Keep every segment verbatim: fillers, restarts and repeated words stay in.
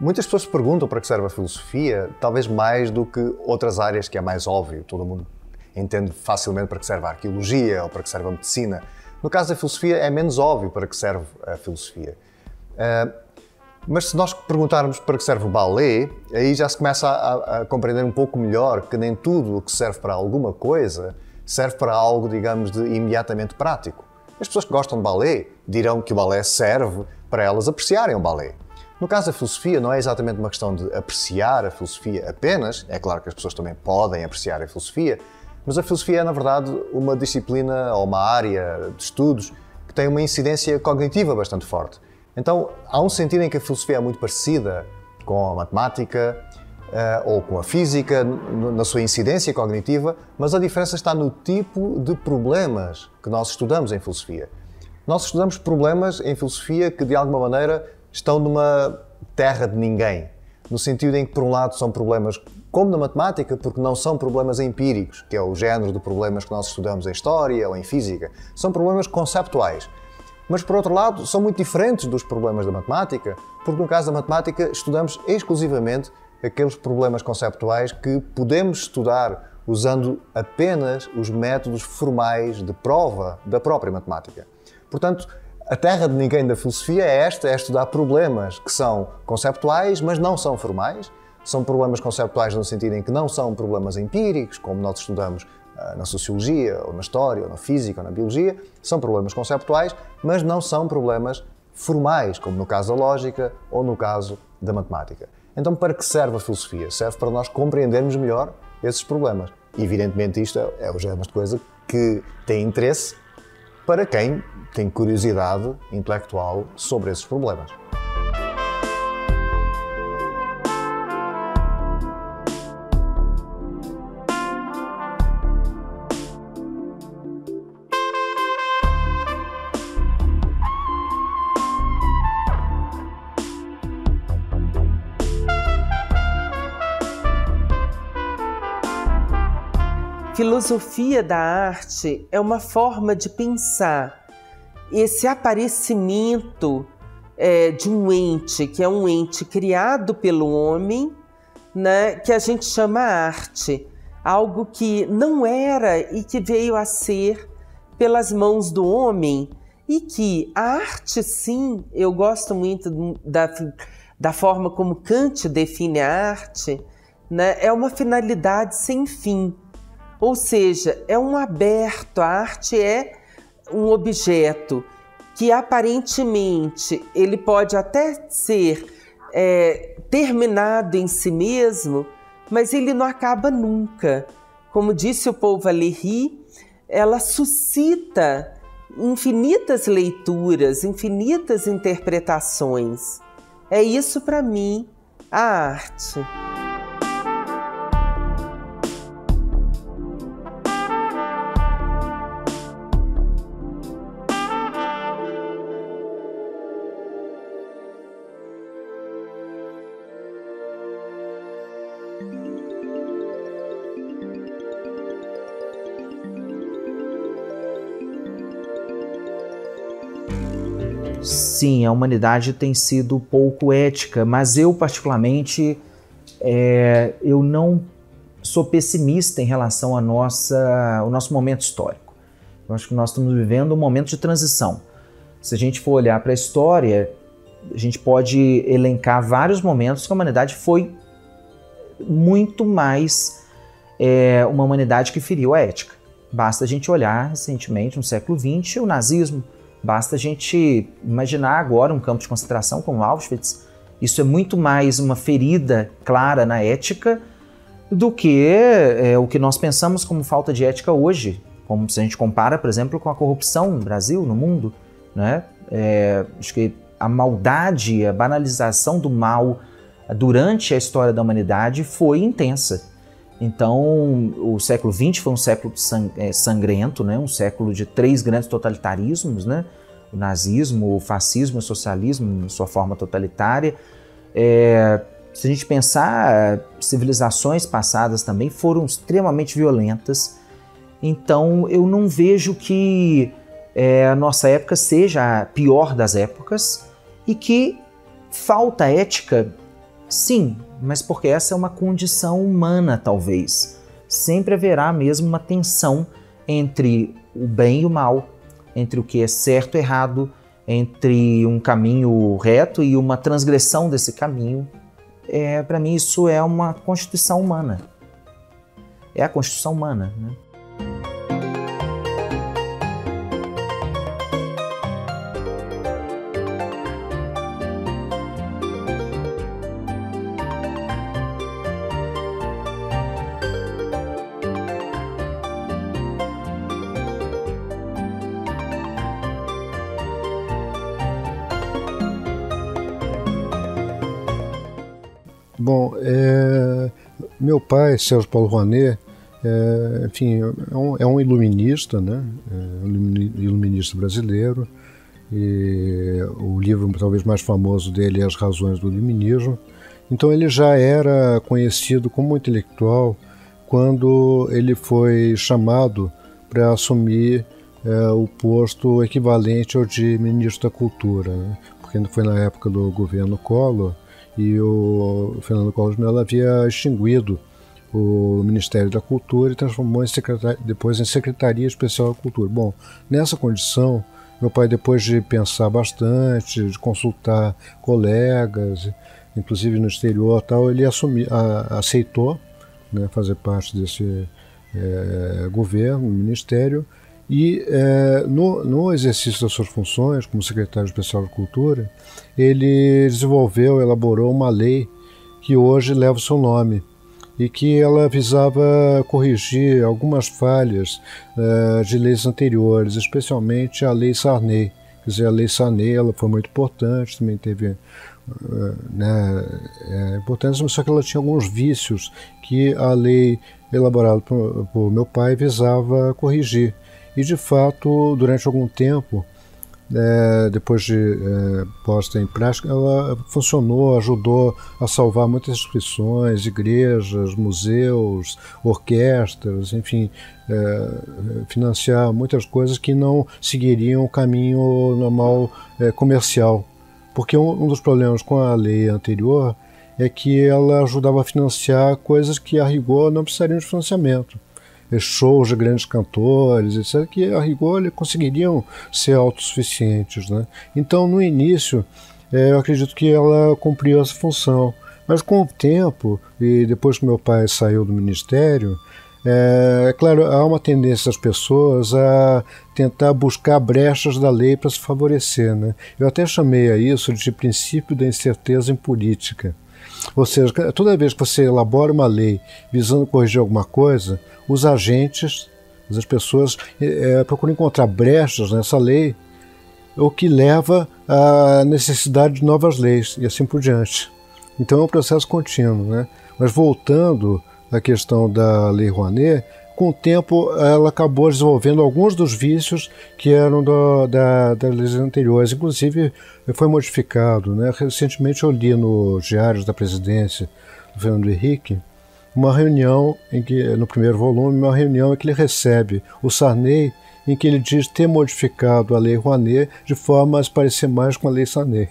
Muitas pessoas se perguntam para que serve a filosofia, talvez mais do que outras áreas que é mais óbvio. Todo mundo entende facilmente para que serve a arqueologia ou para que serve a medicina. No caso da filosofia é menos óbvio para que serve a filosofia. Uh, Mas se nós perguntarmos para que serve o balé, aí já se começa a, a compreender um pouco melhor que nem tudo o que serve para alguma coisa serve para algo, digamos, de imediatamente prático. As pessoas que gostam de balé dirão que o balé serve para elas apreciarem o balé. No caso da filosofia, não é exatamente uma questão de apreciar a filosofia apenas, é claro que as pessoas também podem apreciar a filosofia, mas a filosofia é, na verdade, uma disciplina ou uma área de estudos que tem uma incidência cognitiva bastante forte. Então, há um sentido em que a filosofia é muito parecida com a matemática uh, ou com a física, na sua incidência cognitiva, mas a diferença está no tipo de problemas que nós estudamos em filosofia. Nós estudamos problemas em filosofia que, de alguma maneira, estão numa terra de ninguém, no sentido em que, por um lado, são problemas como na matemática, porque não são problemas empíricos, que é o género de problemas que nós estudamos em história ou em física. São problemas conceptuais. Mas, por outro lado, são muito diferentes dos problemas da matemática, porque no caso da matemática estudamos exclusivamente aqueles problemas conceptuais que podemos estudar usando apenas os métodos formais de prova da própria matemática. Portanto, a terra de ninguém da filosofia é esta, é estudar problemas que são conceptuais, mas não são formais. São problemas conceptuais no sentido em que não são problemas empíricos, como nós estudamos na sociologia, ou na história, ou na física, ou na biologia. São problemas conceptuais, mas não são problemas formais, como no caso da lógica ou no caso da matemática. Então, para que serve a filosofia? Serve para nós compreendermos melhor esses problemas. Evidentemente, isto é o género de coisa que tem interesse para quem tem curiosidade intelectual sobre esses problemas. Filosofia da arte é uma forma de pensar esse aparecimento é, de um ente, que é um ente criado pelo homem, né, que a gente chama arte, algo que não era e que veio a ser pelas mãos do homem, e que a arte, sim, eu gosto muito da, da forma como Kant define a arte, né, é uma finalidade sem fim. Ou seja, é um aberto, a arte é um objeto que aparentemente ele pode até ser é, terminado em si mesmo, mas ele não acaba nunca. Como disse o Paul Valéry, ela suscita infinitas leituras, infinitas interpretações. É isso para mim, a arte. Sim, a humanidade tem sido pouco ética, mas eu particularmente é, eu não sou pessimista em relação à nossa, ao nosso momento histórico. Eu acho que nós estamos vivendo um momento de transição. Se a gente for olhar para a história, a gente pode elencar vários momentos que a humanidade foi muito mais é, uma humanidade que feriu a ética. Basta a gente olhar recentemente, no século vinte, o nazismo. Basta a gente imaginar agora um campo de concentração como Auschwitz. Isso é muito mais uma ferida clara na ética do que é, o que nós pensamos como falta de ética hoje. Como se a gente compara, por exemplo, com a corrupção no Brasil, no mundo, né? É, acho que a maldade, a banalização do mal durante a história da humanidade foi intensa. Então, o século vinte foi um século sangrento, né? Um século de três grandes totalitarismos, né? O nazismo, o fascismo, o socialismo, em sua forma totalitária. É, se a gente pensar, civilizações passadas também foram extremamente violentas. Então, eu não vejo que é, a nossa época seja a pior das épocas e que falta ética Sim, mas porque essa é uma condição humana, talvez. Sempre haverá mesmo uma tensão entre o bem e o mal, entre o que é certo e errado, entre um caminho reto e uma transgressão desse caminho. É, para mim, isso é uma constituição humana. É a constituição humana, né? Bom, é, meu pai, Sérgio Paulo Rouanet, é, enfim, é um, é um iluminista, né? É um iluminista brasileiro, e o livro talvez mais famoso dele é As Razões do Iluminismo. Então ele já era conhecido como intelectual quando ele foi chamado para assumir é, o posto equivalente ao de ministro da Cultura, né? Porque foi na época do governo Collor, e o Fernando Collor de Mello havia extinguido o Ministério da Cultura e transformou em depois em Secretaria Especial da Cultura. Bom, nessa condição, meu pai, depois de pensar bastante, de consultar colegas, inclusive no exterior, tal, ele assumi, a, aceitou, né, fazer parte desse é, governo, ministério, e é, no, no exercício das suas funções como secretário especial da Cultura, ele desenvolveu, elaborou uma lei que hoje leva o seu nome e que ela visava corrigir algumas falhas é, de leis anteriores, especialmente a Lei Sarney. Quer dizer, a Lei Sarney, ela foi muito importante, também teve né, é, importância, só que ela tinha alguns vícios que a lei elaborada por, por meu pai visava corrigir. E, de fato, durante algum tempo, é, depois de é, posta em prática, ela funcionou, ajudou a salvar muitas instituições, igrejas, museus, orquestras, enfim, é, financiar muitas coisas que não seguiriam o caminho normal é, comercial. Porque um, um dos problemas com a lei anterior é que ela ajudava a financiar coisas que, a rigor, não precisariam de financiamento. Shows de grandes cantores, etcétera, que a rigor conseguiriam ser autossuficientes, né? Então, no início, eu acredito que ela cumpriu essa função, mas com o tempo, e depois que meu pai saiu do ministério, é claro, há uma tendência das pessoas a tentar buscar brechas da lei para se favorecer, né? Eu até chamei a isso de princípio da incerteza em política. Ou seja, toda vez que você elabora uma lei visando corrigir alguma coisa, os agentes, as pessoas é, procuram encontrar brechas nessa lei, o que leva à necessidade de novas leis e assim por diante. Então é um processo contínuo, né? Mas voltando à questão da Lei Rouanet, com o tempo ela acabou desenvolvendo alguns dos vícios que eram do, da, das leis anteriores, inclusive foi modificado, né? Recentemente eu li nos diários da presidência do Fernando Henrique uma reunião, em que, no primeiro volume, uma reunião em que ele recebe o Sarney, em que ele diz ter modificado a Lei Rouanet de forma a se parecer mais com a Lei Sarney.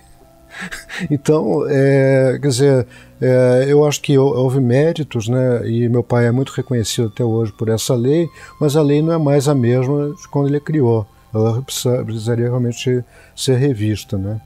Então, é, quer dizer, é, eu acho que houve méritos, né? E meu pai é muito reconhecido até hoje por essa lei, mas a lei não é mais a mesma de quando ele a criou. Ela precisaria realmente ser revista, né?